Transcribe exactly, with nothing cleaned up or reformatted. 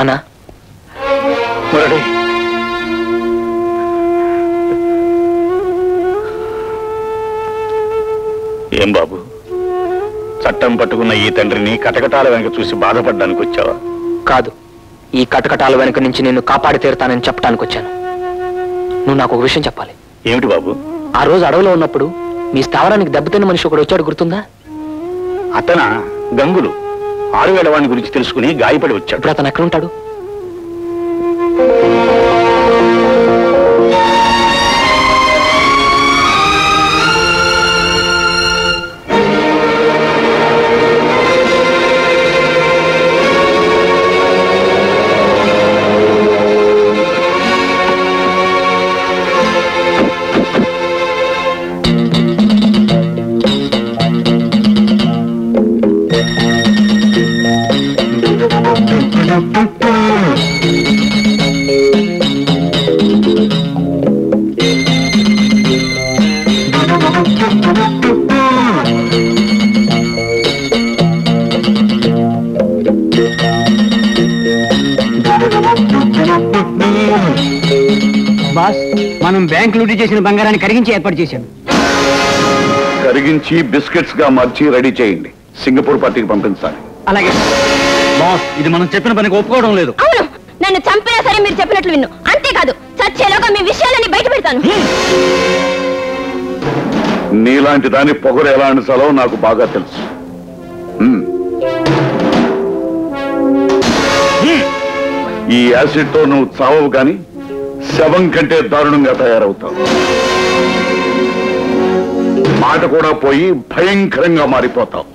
Anna, Murali. Em Babu, sattam pattukunna ee tandrini katakatala venuka chusi baadhapaddaniki vachchava. Kaadu, ee katakatala venuka nunchi nenu kaapadi teertanani cheppadaniki vachchanu. Nuvvu naaku oka vishayam cheppali. Emiti Babu? Aa roju adavilo unnappudu mee sthavananiki debbatinna manishi okadu vachchadu gurtunda? Atana Gangulu. ఆరు వేల వాడి గురించి తెలుసుకుని గాయపడి వచ్చాడు. ఇప్పుడు అతను ఎక్కడ ఉంటాడు? బాస్, మనం బ్యాంక్ లూటీ చేసిన బంగారాన్ని కరిగించి ఏర్పాటు చేశాం. కరిగించి బిస్కెట్స్ గా మార్చి రెడీ చేయండి. సింగపూర్ పార్టీకి పంపించాలి. అలాగే బాస్, ఇది మనం చెప్పిన పనికి ఒప్పుకోవడం లేదు. అవును, నన్ను చంపినా సరే మీరు చెప్పినట్లు విన్ను. అంతేకాదు, చచ్చేలోగా మీ విషయాలని బయట పెడతాను. నీలాంటి దాని పొగరు ఎలా అనిచాలో నాకు బాగా తెలుసు. ఈ యాసిడ్ తో నువ్వు చావవు, కానీ శవం కంటే దారుణంగా తయారవుతావు. మాట కూడా పోయి భయంకరంగా మారిపోతావు.